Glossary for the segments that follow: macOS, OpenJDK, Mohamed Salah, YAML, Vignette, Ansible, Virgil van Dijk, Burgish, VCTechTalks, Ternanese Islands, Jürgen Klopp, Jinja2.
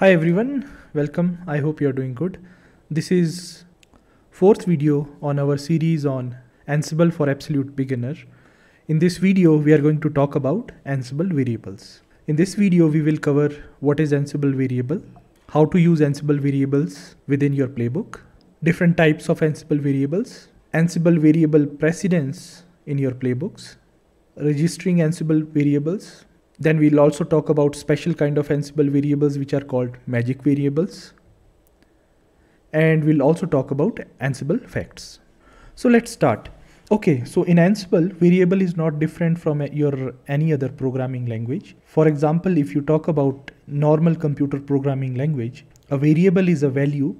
Hi everyone, welcome. I hope you are doing good. This is fourth video on our series on Ansible for absolute beginner. In this video, we are going to talk about Ansible variables. In this video, we will cover what is Ansible variable, how to use Ansible variables within your playbook, different types of Ansible variables, Ansible variable precedence in your playbooks, registering Ansible variables. Then we'll also talk about special kind of Ansible variables which are called magic variables. And we'll also talk about Ansible facts. So let's start. Okay, so in Ansible, variable is not different from your any other programming language. For example, if you talk about normal computer programming language, a variable is a value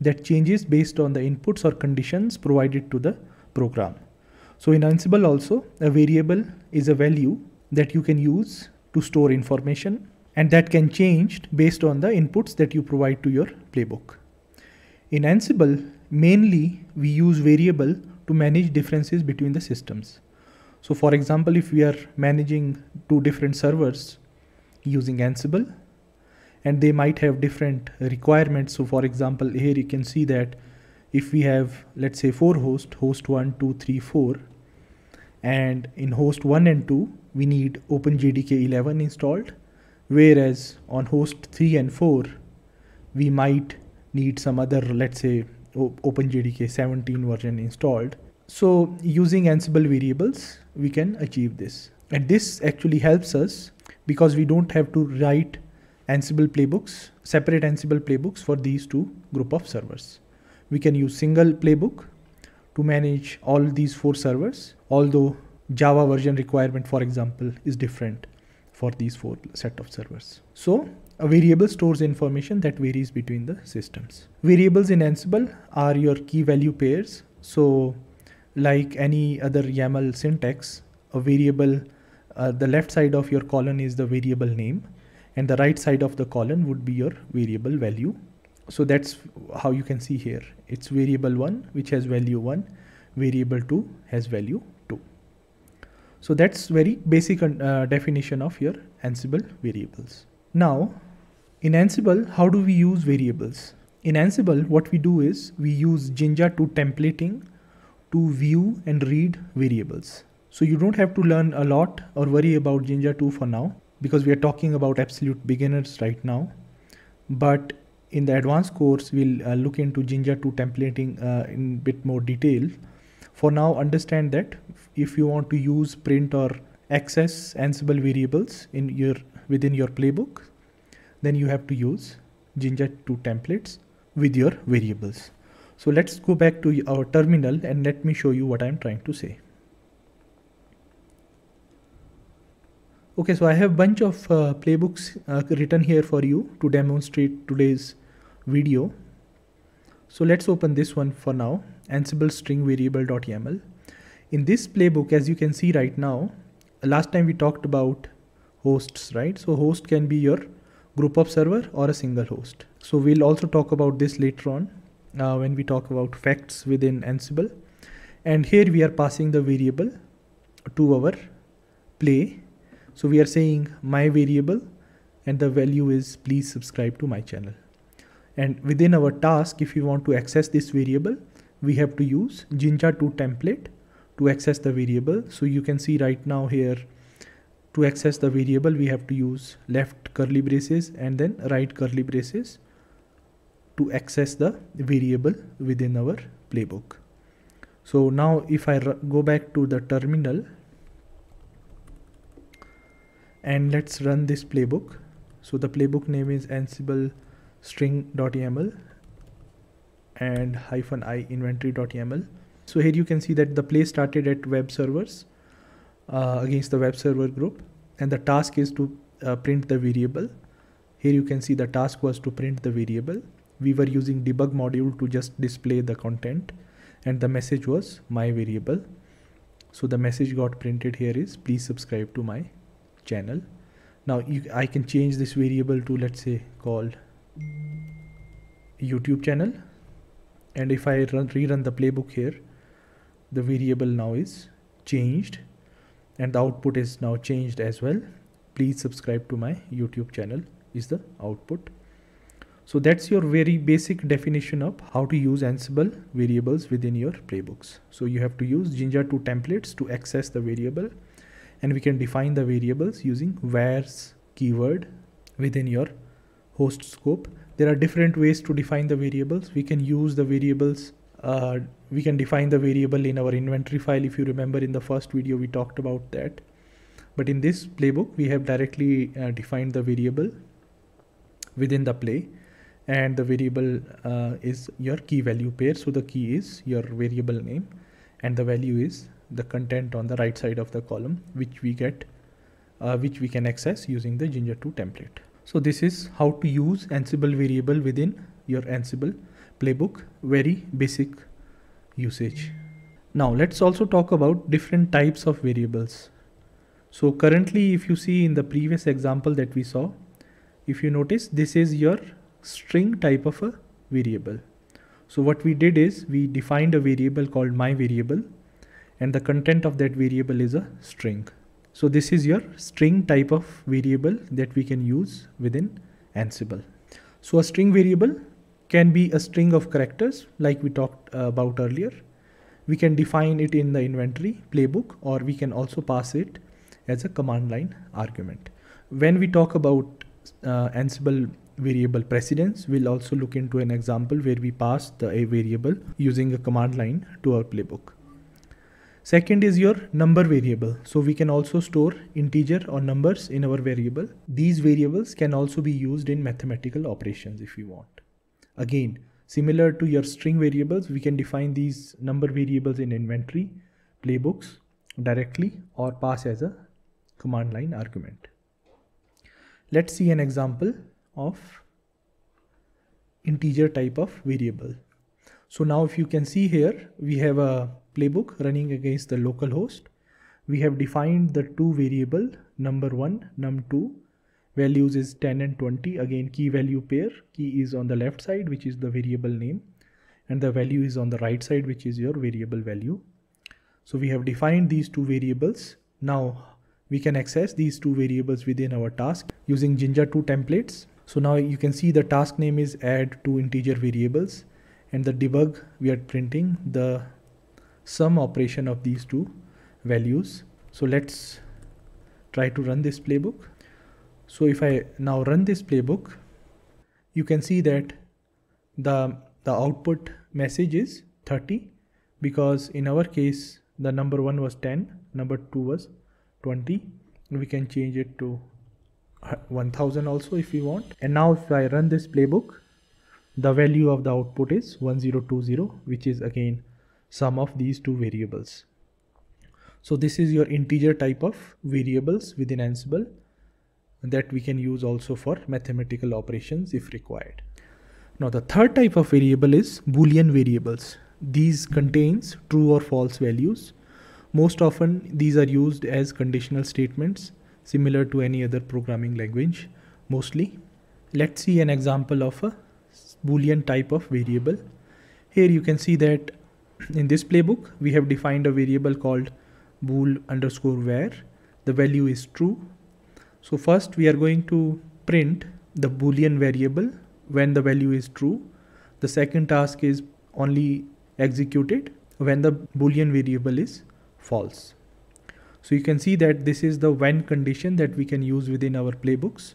that changes based on the inputs or conditions provided to the program. So in Ansible also, a variable is a value that you can use to store information, and that can change based on the inputs that you provide to your playbook. In Ansible, mainly we use variable to manage differences between the systems. So for example, if we are managing two different servers using Ansible, and they might have different requirements. So for example, here you can see that if we have, let's say, four hosts, host 1, 2, 3, 4, and in host 1 and 2, we need OpenJDK 11 installed, whereas on host 3 and 4, we might need some other, let's say, OpenJDK 17 version installed. So using Ansible variables, we can achieve this. And this actually helps us because we don't have to write Ansible playbooks, separate Ansible playbooks for these two group of servers. We can use single playbook to manage all these four servers, although Java version requirement, for example, is different for these four set of servers. So a variable stores information that varies between the systems. Variables in Ansible are your key value pairs. So like any other YAML syntax, a variable, the left side of your column is the variable name, and the right side of the column would be your variable value. So that's how you can see here. It's variable 1, which has value 1, variable 2 has value 2. So that's very basic definition of your Ansible variables. Now, in Ansible, how do we use variables? In Ansible, what we do is we use Jinja2 templating to view and read variables. So you don't have to learn a lot or worry about Jinja2 for now, because we are talking about absolute beginners right now. But in the advanced course, we'll look into Jinja2 templating in bit more detail. For now, understand that if you want to use, print or access Ansible variables in your within your playbook, then you have to use Jinja2 templates with your variables. So let's go back to our terminal and let me show you what I'm trying to say. Okay, so I have a bunch of playbooks written here for you to demonstrate today's video. So let's open this one for now, Ansible string variable.yaml. In this playbook, as you can see right now, last time we talked about hosts, right? So host can be your group of server or a single host. So we'll also talk about this later on when we talk about facts within Ansible. And here we are passing the variable to our play. So we are saying my variable, and the value is please subscribe to my channel. And within our task, if you want to access this variable, we have to use Jinja2 template to access the variable. So you can see right now here, to access the variable, we have to use left curly braces and then right curly braces to access the variable within our playbook. So now if I go back to the terminal, and let's run this playbook. So the playbook name is Ansible string.yaml and -i inventory.yaml. So here you can see that the play started at web servers against the web server group, and the task is to print the variable. Here you can see the task was to print the variable. We were using debug module to just display the content, and the message was my variable. So the message got printed here is please subscribe to my channel. Now I can change this variable to, let's say, called YouTube channel, and if I rerun the playbook here, the variable now is changed, and the output is now changed as well. Please subscribe to my YouTube channel is the output. So that's your very basic definition of how to use Ansible variables within your playbooks. So you have to use Jinja2 templates to access the variable, and we can define the variables using where's keyword within your host scope. There are different ways to define the variables. We can use the variables, we can define the variable in our inventory file. If you remember in the first video, we talked about that. But in this playbook, we have directly defined the variable within the play. And the variable is your key value pair. So the key is your variable name and the value is the content on the right side of the column, which we get, which we can access using the Jinja2 template. So this is how to use Ansible variable within your Ansible playbook. Very basic usage. Now let's also talk about different types of variables. So currently, if you see in the previous example that we saw, if you notice, this is your string type of a variable. So what we did is we defined a variable called my variable, and the content of that variable is a string. So this is your string type of variable that we can use within Ansible. So a string variable can be a string of characters like we talked about earlier. We can define it in the inventory playbook, or we can also pass it as a command line argument. When we talk about Ansible variable precedence, we'll also look into an example where we pass a variable using a command line to our playbook. Second is your number variable. So we can also store integer or numbers in our variable. These variables can also be used in mathematical operations if you want. Again, similar to your string variables, we can define these number variables in inventory playbooks directly or pass as a command line argument. Let's see an example of integer type of variable. So now if you can see here, we have a playbook running against the local host. We have defined the two variable num1, num2, values is 10 and 20. Again, key value pair, key is on the left side, which is the variable name, and the value is on the right side, which is your variable value. So we have defined these two variables. Now we can access these two variables within our task using Jinja2 templates. So now you can see the task name is add two integer variables, and the debug we are printing the sum operation of these two values. So let's try to run this playbook. So if I now run this playbook, you can see that the output message is 30, because in our case the number one was 10, number two was 20. We can change it to 1000 also if you want. And now if I run this playbook, the value of the output is 1020, which is again sum of these two variables. So this is your integer type of variables within Ansible that we can use also for mathematical operations if required. Now the third type of variable is Boolean variables. These contains true or false values. Most often these are used as conditional statements, similar to any other programming language mostly. Let's see an example of a Boolean type of variable. Here you can see that in this playbook we have defined a variable called bool underscore var. The value is true. So first we are going to print the Boolean variable when the value is true. The second task is only executed when the Boolean variable is false. So you can see that this is the when condition that we can use within our playbooks.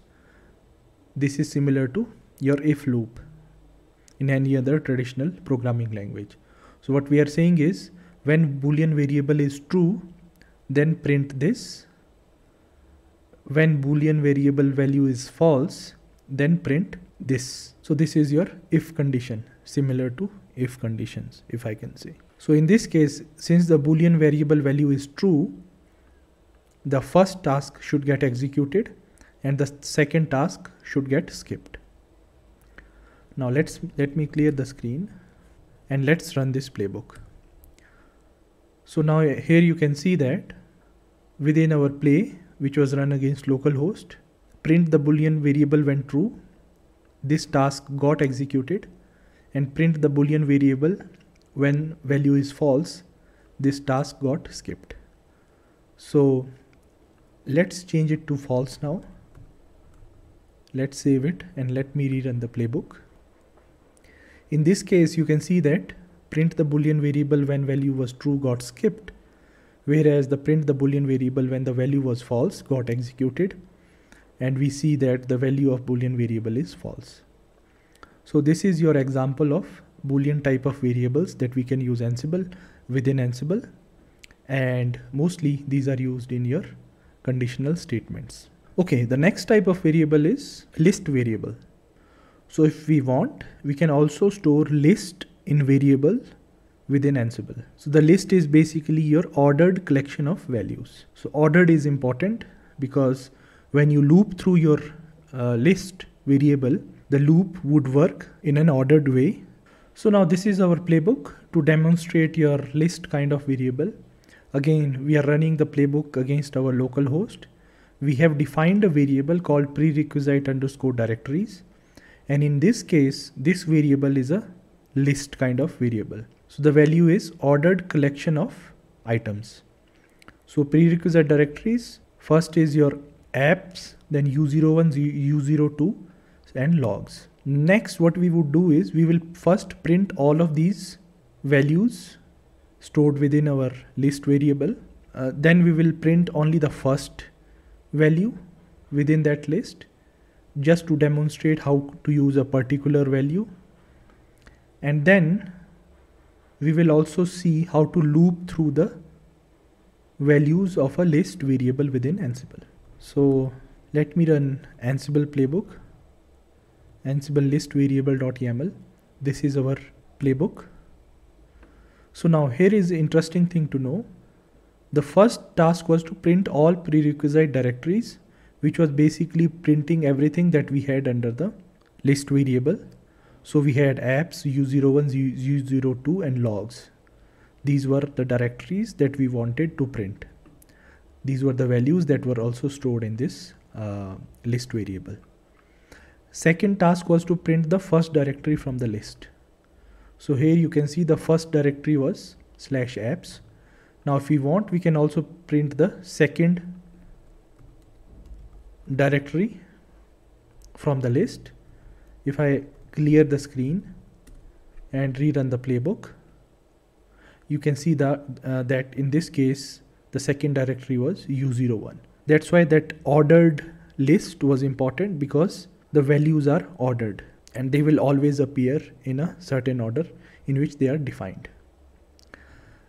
This is similar to your if loop in any other traditional programming language. So what we are saying is when Boolean variable is true, then print this. When Boolean variable value is false, then print this. So this is your if condition, similar to if conditions, if I can say. So in this case, since the Boolean variable value is true, the first task should get executed and the second task should get skipped. Now let me clear the screen and let's run this playbook. So now here you can see that within our play, which was run against localhost, print the Boolean variable when true. This task got executed, and print the Boolean variable when value is false. This task got skipped. So let's change it to false now. Let's save it and let me rerun the playbook. In this case, you can see that print the boolean variable when value was true got skipped, whereas the print the boolean variable when the value was false got executed, and we see that the value of boolean variable is false. So this is your example of boolean type of variables that we can use Ansible within Ansible, and mostly these are used in your conditional statements. Okay, the next type of variable is list variable. So if we want, we can also store list in variable within Ansible. So the list is basically your ordered collection of values. So ordered is important because when you loop through your list variable, the loop would work in an ordered way. So now this is our playbook to demonstrate your list kind of variable. Again, we are running the playbook against our local host. We have defined a variable called prerequisite_directories. And in this case, this variable is a list kind of variable. So the value is ordered collection of items. So prerequisite directories, first is your apps, then U01, U02 and logs. Next, what we would do is we will first print all of these values stored within our list variable. Then we will print only the first value within that list, just to demonstrate how to use a particular value. And then we will also see how to loop through the values of a list variable within Ansible. So let me run Ansible playbook, Ansible list variable.yaml. This is our playbook. So now here is the interesting thing to know. The first task was to print all prerequisite directories, which was basically printing everything that we had under the list variable. So we had apps, U01, U02 and logs. These were the directories that we wanted to print. These were the values that were also stored in this list variable. Second task was to print the first directory from the list. So here you can see the first directory was /apps. Now if we want, we can also print the second directory from the list. If I clear the screen and rerun the playbook, you can see that, in this case the second directory was U01. That's why that ordered list was important, because the values are ordered and they will always appear in a certain order in which they are defined.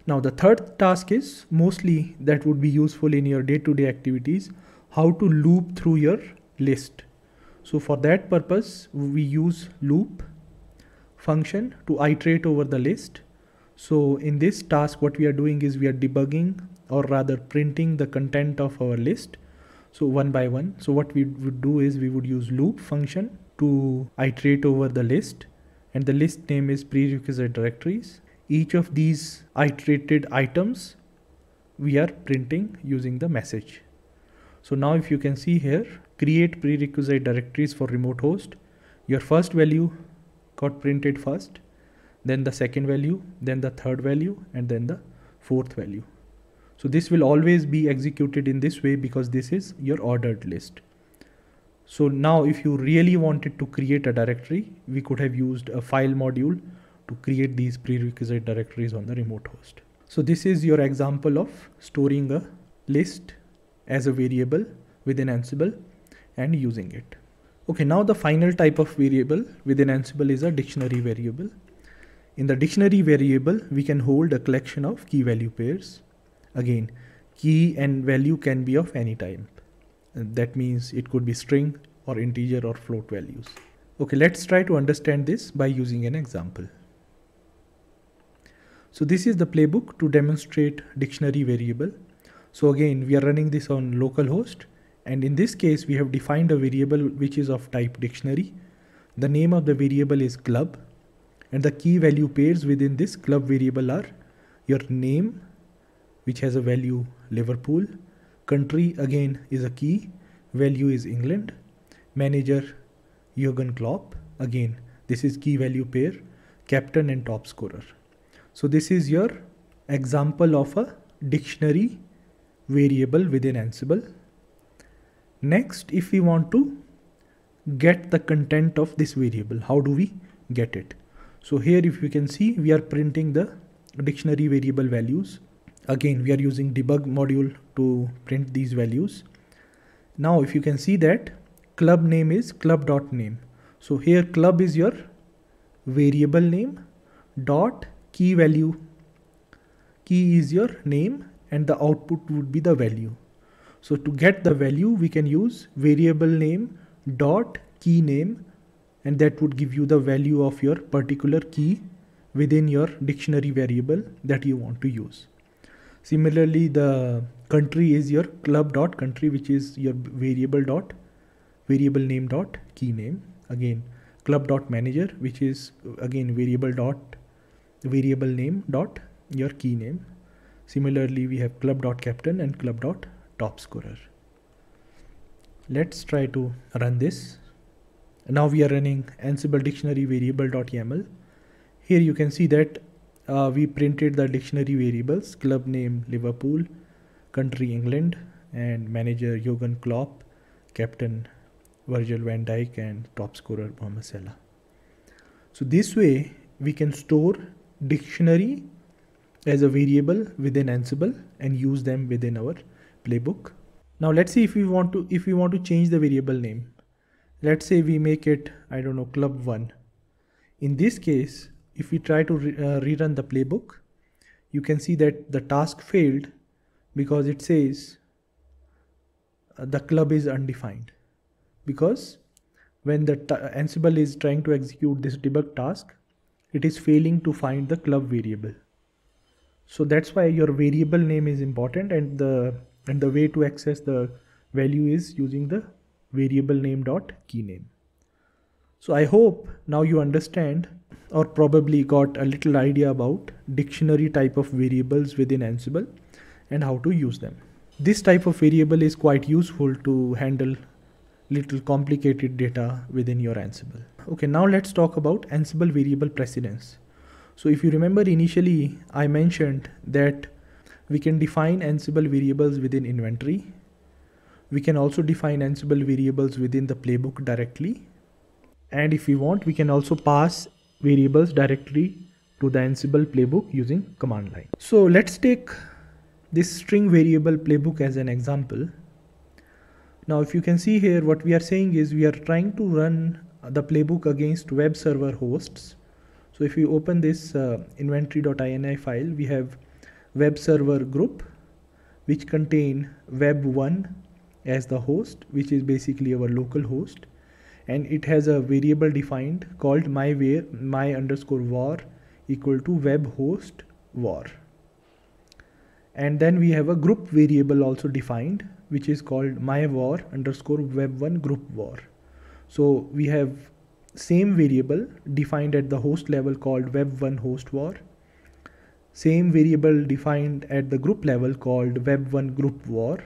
Now the third task is mostly that would be useful in your day-to-day activities, how to loop through your list. So for that purpose, we use loop function to iterate over the list. So in this task, what we are doing is we are debugging, or rather printing, the content of our list. So one by one. So what we would do is we would use loop function to iterate over the list, and the list name is prerequisite directories. Each of these iterated items we are printing using the message. So now if you can see here, create prerequisite directories for remote host. Your first value got printed first, then the second value, then the third value, and then the fourth value. So this will always be executed in this way because this is your ordered list. So now if you really wanted to create a directory, we could have used a file module to create these prerequisite directories on the remote host. So this is your example of storing a list as a variable within Ansible and using it. Okay, now the final type of variable within Ansible is a dictionary variable. In the dictionary variable, we can hold a collection of key value pairs. Again, key and value can be of any type. That means it could be string or integer or float values. Okay, let's try to understand this by using an example. So this is the playbook to demonstrate dictionary variable. So again, we are running this on localhost, and in this case we have defined a variable which is of type dictionary. The name of the variable is club, and the key value pairs within this club variable are your name, which has a value Liverpool, country again is a key, value is England, manager Jürgen Klopp, again this is key value pair, captain and top scorer. So this is your example of a dictionary variable within Ansible. Next, if we want to get the content of this variable. How do we get it? So here, if you can see, we are printing the dictionary variable values. Again, we are using debug module to print these values. Now, if you can see that club name is club.name. So here club is your variable name dot key value. Key is your name and the output would be the value. So to get the value, we can use variable name dot key name, and that would give you the value of your particular key within your dictionary variable that you want to use. Similarly, the country is your club.country, which is your variable name dot key name. Again, club.manager, which is again variable name dot your key name. Similarly, we have club.captain and club.topscorer. Let's try to run this. Now we are running Ansible dictionary variable.yaml. Here you can see that we printed the dictionary variables, club name Liverpool, country England, and manager Jürgen Klopp, captain Virgil van Dijk, and top scorer Mohamed Salah. So this way we can store dictionary as a variable within Ansible and use them within our playbook. Now let's see if we want to change the variable name. Let's say we make it, I don't know, club1. In this case, if we try to rerun the playbook, you can see that the task failed because it says the club is undefined, because when the Ansible is trying to execute this debug task, it is failing to find the club variable. So that's why your variable name is important, and the way to access the value is using the variable name dot key name. So I hope now you understand, or probably got a little idea about dictionary type of variables within Ansible and how to use them. This type of variable is quite useful to handle little complicated data within your Ansible. Okay, now let's talk about Ansible variable precedence. So if you remember, initially I mentioned that we can define Ansible variables within inventory. We can also define Ansible variables within the playbook directly. And if we want, we can also pass variables directly to the Ansible playbook using command line. So let's take this string variable playbook as an example. Now if you can see here, what we are saying is we are trying to run the playbook against web server hosts. So if you open this inventory.ini file, we have web server group, which contain web1 as the host, which is basically our local host. And it has a variable defined called my_var equal to web host var. And then we have a group variable also defined, which is called myvar_web1 group var. So we have same variable defined at the host level called web1 host var. Same variable defined at the group level called web1 group var.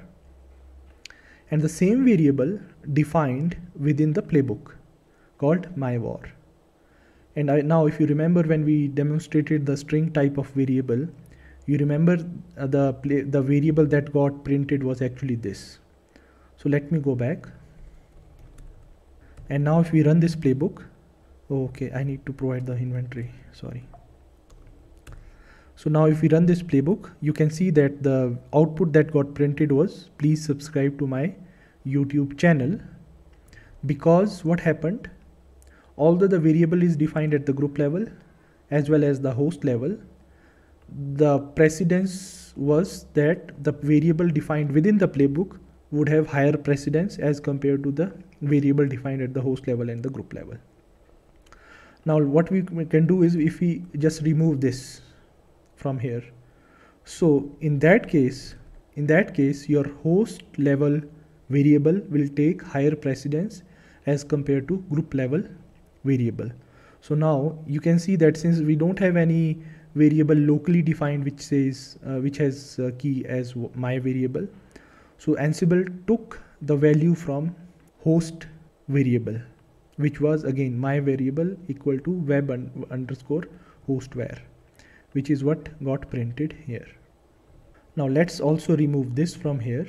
And the same variable defined within the playbook called myvar. And now if you remember, when we demonstrated the string type of variable, you remember the variable that got printed was actually this. So let me go back. And now if we run this playbook, okay, I need to provide the inventory, sorry. So now if we run this playbook, you can see that the output that got printed was please subscribe to my YouTube channel, because what happened, although the variable is defined at the group level as well as the host level, the precedence was that the variable defined within the playbook would have higher precedence as compared to the variable defined at the host level and the group level. Now what we can do is, if we just remove this from here, so in that case your host level variable will take higher precedence as compared to group level variable. So now you can see that since we don't have any variable locally defined which says which has key as my variable, so Ansible took the value from host variable, which was again my variable equal to web_host var, which is what got printed here. Now let's also remove this from here,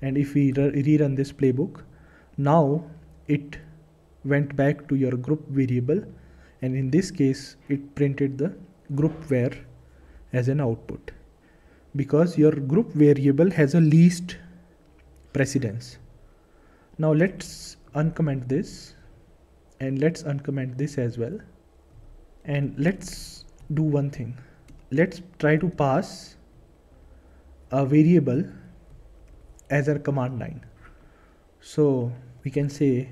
and if we rerun this playbook, now it went back to your group variable, and in this case it printed the group where as an output, because your group variable has a least precedence. Now let's uncomment this, and let's uncomment this as well, and let's do one thing. Let's try to pass a variable as our command line. So we can say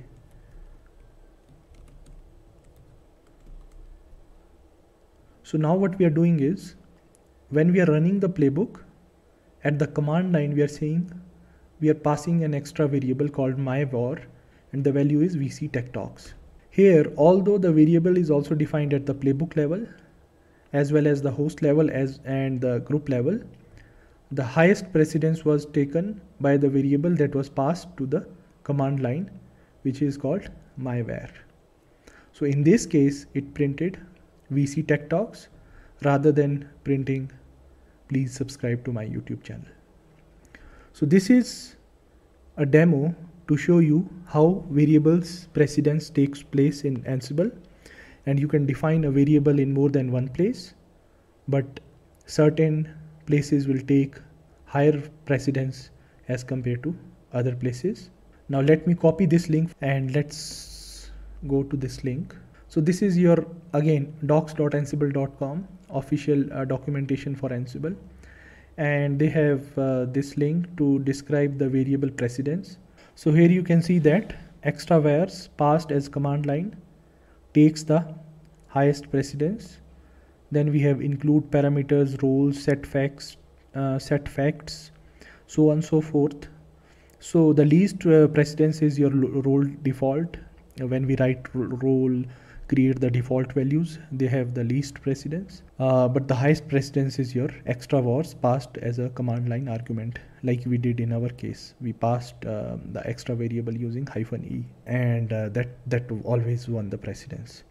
now what we are doing is, when we are running the playbook at the command line, we are saying we are passing an extra variable called myVar, and the value is VCTechTalks. Here, although the variable is also defined at the playbook level as well as the host level and the group level, the highest precedence was taken by the variable that was passed to the command line, which is called myVar. So in this case, it printed VCTechTalks rather than printing "please subscribe to my YouTube channel." So this is a demo to show you how variables precedence takes place in Ansible, and you can define a variable in more than one place, but certain places will take higher precedence as compared to other places. Now let me copy this link and let's go to this link. So this is your, again, docs.ansible.com official documentation for Ansible, and they have this link to describe the variable precedence. So here you can see that extra vars passed as command line takes the highest precedence. Then we have include parameters, roles, set facts, so on and so forth. So the least precedence is your role default. When we write role, create the default values, they have the least precedence, but the highest precedence is your extra vars passed as a command line argument, like we did in our case. We passed the extra variable using -e, and that always won the precedence.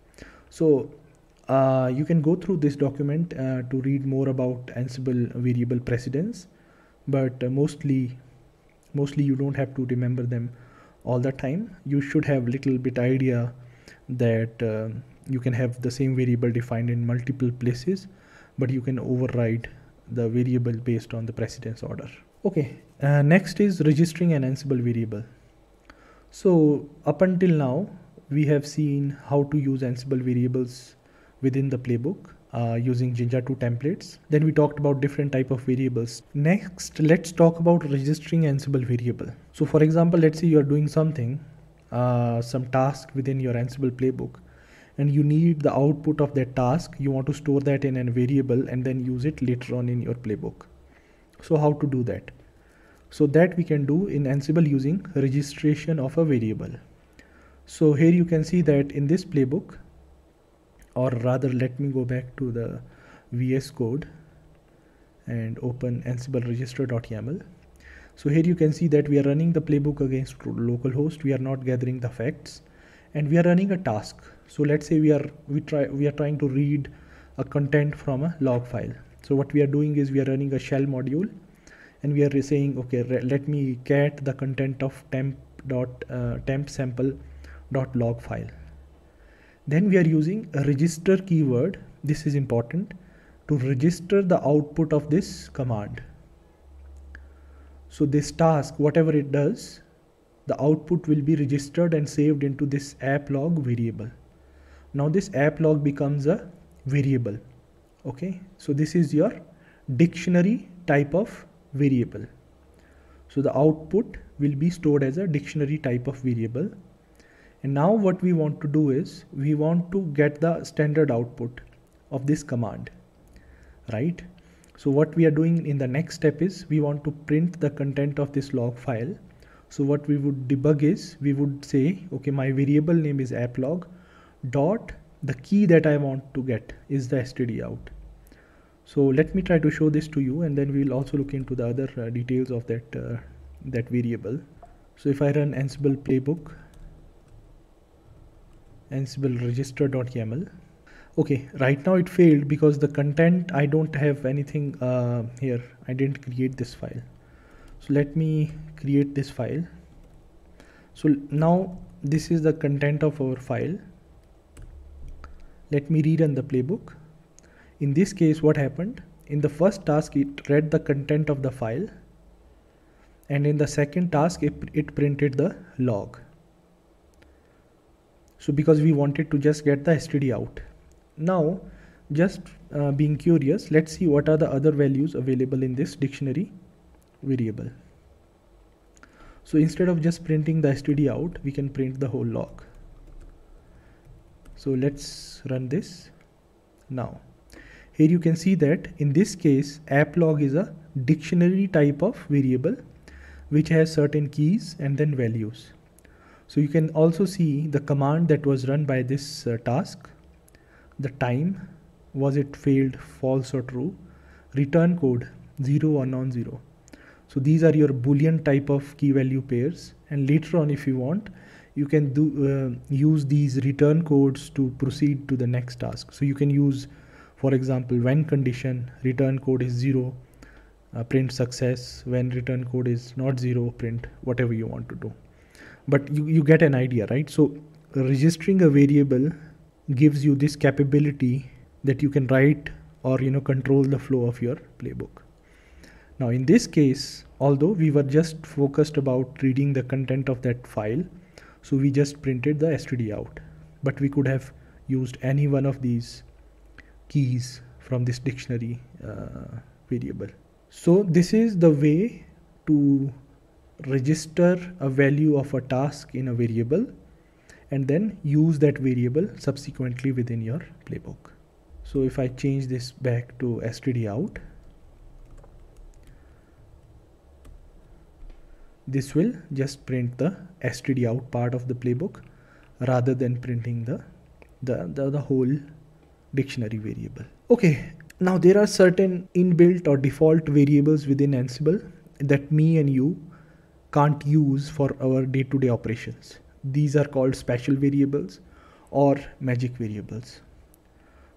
So you can go through this document to read more about Ansible variable precedence, but mostly you don't have to remember them all the time. You should have little bit idea that you can have the same variable defined in multiple places, but you can override the variable based on the precedence order. Okay, next is registering an Ansible variable. So up until now we have seen how to use Ansible variables within the playbook using Jinja2 templates. Then we talked about different type of variables. Next, let's talk about registering Ansible variable. So for example, let's say you are doing something, some task within your Ansible playbook, and you need the output of that task. You want to store that in a variable and then use it later on in your playbook. So how to do that? So that we can do in Ansible using registration of a variable. So here you can see that in this playbook, or rather, let me go back to the VS Code and open Ansible register.yaml. So here you can see that we are running the playbook against localhost. We are not gathering the facts, and we are running a task. So let's say we are trying to read a content from a log file. So what we are doing is we are running a shell module, and we are saying, okay, let me cat the content of temp sample.log file. Then we are using a register keyword. This is important, to register the output of this command. So this task, whatever it does, the output will be registered and saved into this app log variable. Now this app log becomes a variable. Okay, so this is your dictionary type of variable. So the output will be stored as a dictionary type of variable. And now what we want to do is we want to get the standard output of this command, right? So what we are doing in the next step is we want to print the content of this log file. So what we would debug is we would say, okay, my variable name is app log dot, the key that I want to get is the std out. So let me try to show this to you, and then we'll also look into the other details of that variable. So if I run Ansible playbook, Ansible register.yaml. Okay, right now it failed because the content, I don't have anything here. I didn't create this file. So let me create this file. So now this is the content of our file. Let me rerun the playbook. In this case, what happened? In the first task, it read the content of the file, and in the second task, it printed the log. So because we wanted to just get the std out. Now, just being curious, let's see what are the other values available in this dictionary variable. So instead of just printing the std out, we can print the whole log. So let's run this. Now, here you can see that in this case, app log is a dictionary type of variable which has certain keys and then values. So you can also see the command that was run by this task, the time, was it failed, false or true, return code 0 or non-zero. So these are your Boolean type of key value pairs, and later on if you want, you can use these return codes to proceed to the next task. So you can use, for example, when condition return code is 0, print success, when return code is not 0, print whatever you want to do. But you get an idea, right? So registering a variable gives you this capability that you can write or, you know, control the flow of your playbook. Now in this case, although we were just focused about reading the content of that file, so we just printed the std out, but we could have used any one of these keys from this dictionary variable. So this is the way to register a value of a task in a variable and then use that variable subsequently within your playbook. So if I change this back to std out, this will just print the std out part of the playbook rather than printing the whole dictionary variable. Okay, now there are certain inbuilt or default variables within Ansible that me and you can't use for our day-to-day operations. These are called special variables or magic variables.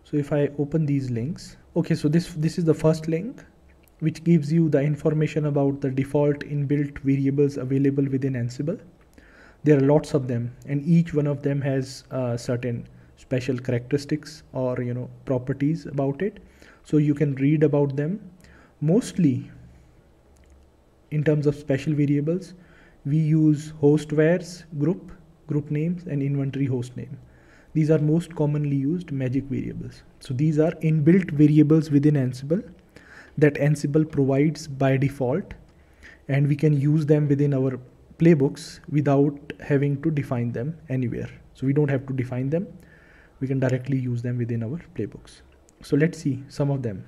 So if I open these links, okay, so this is the first link which gives you the information about the default inbuilt variables available within Ansible. There are lots of them, and each one of them has certain special characteristics or, you know, properties about it. So you can read about them. Mostly in terms of special variables, we use hostwares, group names, and inventory hostname. These are most commonly used magic variables. So these are inbuilt variables within Ansible that Ansible provides by default, and we can use them within our playbooks without having to define them anywhere. So we don't have to define them. We can directly use them within our playbooks. So let's see some of them.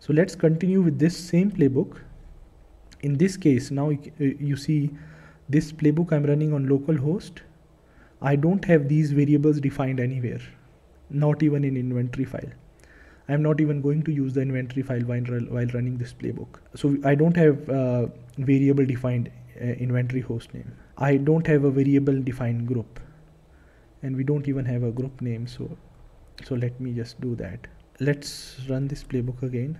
So let's continue with this same playbook. In this case, now you see this playbook I'm running on localhost. I don't have these variables defined anywhere, not even in inventory file. I'm not even going to use the inventory file while running this playbook. So I don't have a variable defined inventory hostname. I don't have a variable defined group, and we don't even have a group name. So let me just do that. Let's run this playbook again,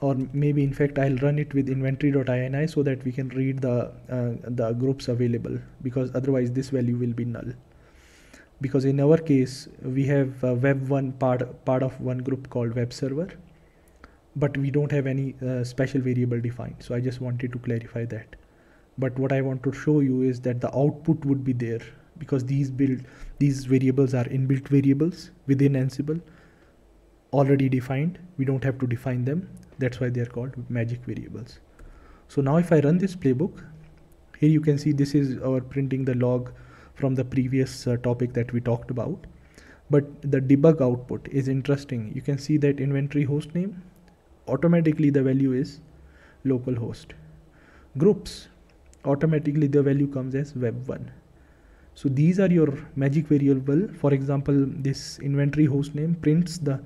or maybe in fact I'll run it with inventory.ini so that we can read the groups available, because otherwise this value will be null. Because in our case, we have a web1 part of one group called web server, but we don't have any special variable defined. So I just wanted to clarify that. But what I want to show you is that the output would be there, because these variables are inbuilt variables within Ansible, already defined. We don't have to define them. That's why they're called magic variables. So now if I run this playbook, here you can see this is our printing the log from the previous topic that we talked about, but the debug output is interesting. You can see that inventory hostname, automatically the value is localhost. Groups, automatically the value comes as web1. So these are your magic variable. For example, this inventory hostname prints the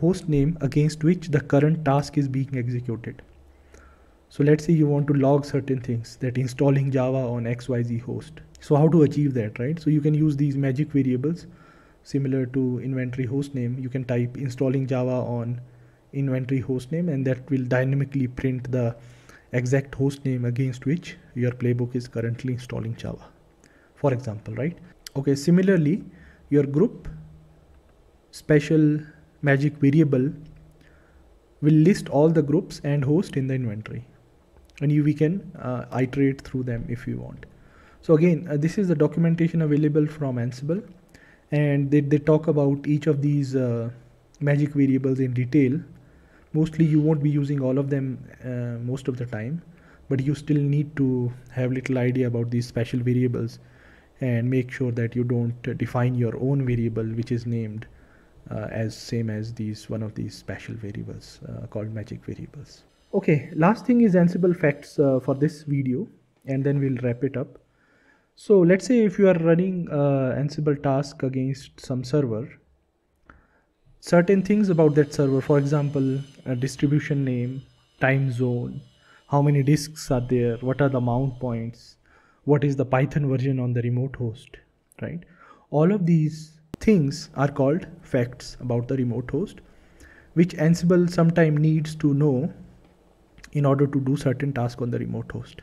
hostname against which the current task is being executed. So let's say you want to log certain things, that installing Java on XYZ host. So how to achieve that, right? So you can use these magic variables similar to inventory hostname. You can type installing Java on inventory hostname, and that will dynamically print the exact host name against which your playbook is currently installing Java, for example, right? Okay, similarly, your group special magic variable will list all the groups and host in the inventory, and we can iterate through them if you want. So again, this is the documentation available from Ansible, and they talk about each of these magic variables in detail. Mostly you won't be using all of them most of the time, but you still need to have little idea about these special variables and make sure that you don't define your own variable which is named as same as these one of these special variables called magic variables. Okay, last thing is Ansible facts for this video, and then we'll wrap it up. So let's say if you are running Ansible task against some server, certain things about that server, for example, a distribution name, time zone, how many disks are there, what are the mount points, what is the Python version on the remote host, right? All of these things are called facts about the remote host, which Ansible sometimes needs to know in order to do certain tasks on the remote host.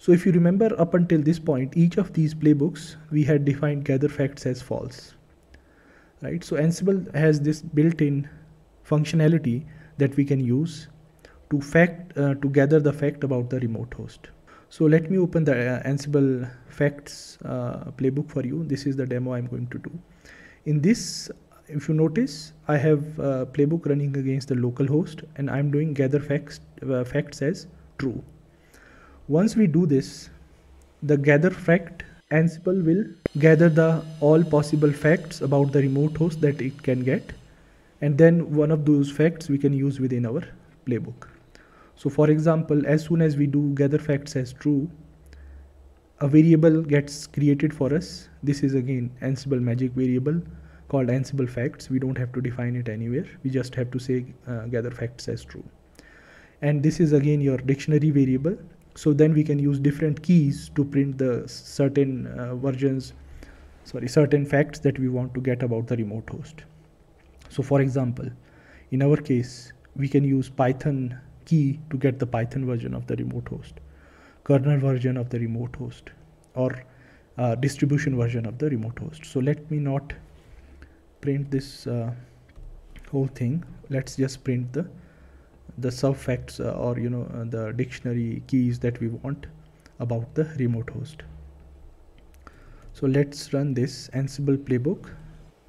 So if you remember, up until this point, each of these playbooks, we had defined gather facts as false. Right, so Ansible has this built-in functionality that we can use to gather the fact about the remote host. So let me open the Ansible facts playbook for you. This is the demo I'm going to do. In this, if you notice, I have a playbook running against the local host, and I'm doing gather facts, as true. Once we do this, the gather fact Ansible will gather the all possible facts about the remote host that it can get, and then one of those facts we can use within our playbook. So for example, as soon as we do gather facts as true, a variable gets created for us. This is again Ansible magic variable called Ansible facts. We don't have to define it anywhere. We just have to say gather facts as true. And this is again your dictionary variable. So then we can use different keys to print the certain certain facts that we want to get about the remote host. So for example, in our case, we can use Python key to get the Python version of the remote host, kernel version of the remote host, or distribution version of the remote host. So let me not print this whole thing. Let's just print the sub-facts or the dictionary keys that we want about the remote host. So let's run this Ansible playbook.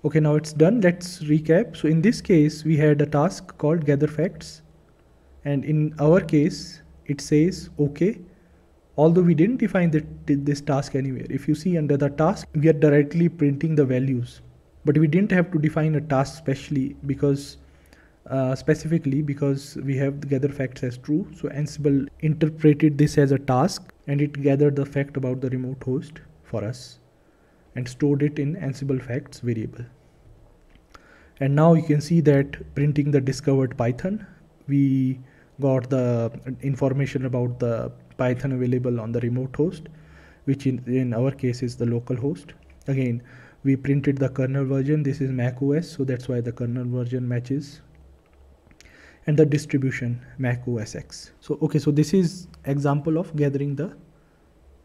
Okay, now it's done. Let's recap. So in this case, we had a task called gather facts, and in our case it says okay, although we didn't define this task anywhere. If you see under the task, we are directly printing the values, but we didn't have to define a task specifically because we have the gather facts as true. So Ansible interpreted this as a task, and it gathered the fact about the remote host for us and stored it in Ansible facts variable. And now you can see that printing the discovered Python, we got the information about the Python available on the remote host, which in our case is the local host. Again, we printed the kernel version. This is macOS, so that's why the kernel version matches. And the distribution Mac OS X. So okay, so this is example of gathering the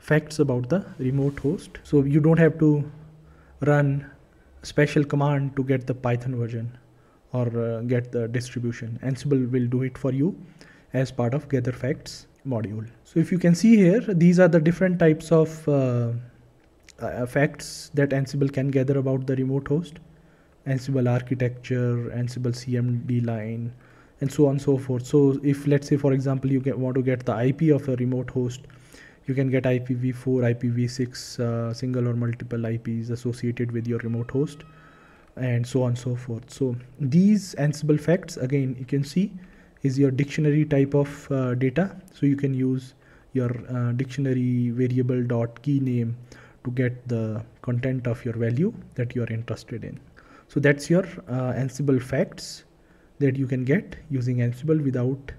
facts about the remote host. So you don't have to run special command to get the Python version or get the distribution. Ansible will do it for you as part of gather facts module. So if you can see here, these are the different types of facts that Ansible can gather about the remote host: Ansible architecture, Ansible CMD line, and so on and so forth. So if, let's say, for example, you want to get the IP of a remote host, you can get IPv4, IPv6, single or multiple IPs associated with your remote host, and so on and so forth. So these Ansible facts, again, you can see is your dictionary type of data. So you can use your dictionary variable dot key name to get the content of your value that you are interested in. So that's your Ansible facts that you can get using Ansible without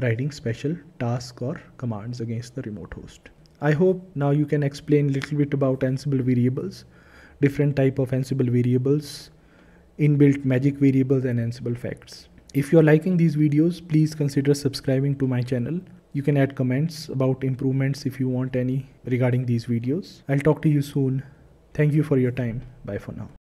writing special tasks or commands against the remote host. I hope now you can explain a little bit about Ansible variables, different type of Ansible variables, inbuilt magic variables, and Ansible facts. If you are liking these videos, please consider subscribing to my channel. You can add comments about improvements if you want any regarding these videos. I'll talk to you soon. Thank you for your time. Bye for now.